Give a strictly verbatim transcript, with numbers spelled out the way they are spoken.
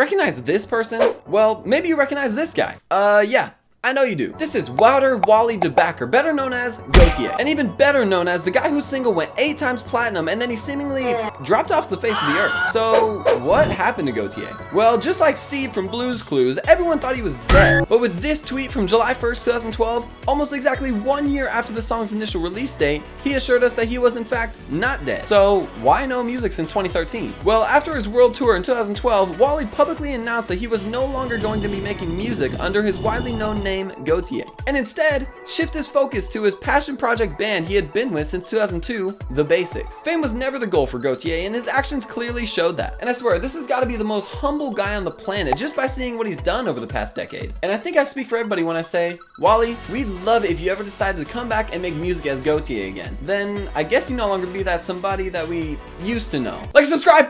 Recognize this person? Well, maybe you recognize this guy. Uh, yeah. I know you do. This is Wouter Wally De Backer, better known as Gotye, and even better known as the guy whose single went eight times platinum and then he seemingly dropped off the face of the earth. So what happened to Gotye? Well, just like Steve from Blues Clues, everyone thought he was dead. But with this tweet from July first, two thousand twelve, almost exactly one year after the song's initial release date, he assured us that he was in fact not dead. So why no music since twenty thirteen? Well, after his world tour in two thousand twelve, Wally publicly announced that he was no longer going to be making music under his widely known name Name Gotye, and instead shift his focus to his passion project band he had been with since two thousand two, The Basics. Fame was never the goal for Gotye, and his actions clearly showed that. And I swear, this has got to be the most humble guy on the planet just by seeing what he's done over the past decade. And I think I speak for everybody when I say, Wally, we'd love it if you ever decided to come back and make music as Gotye again. Then I guess you no longer be that somebody that we used to know. Like, subscribe.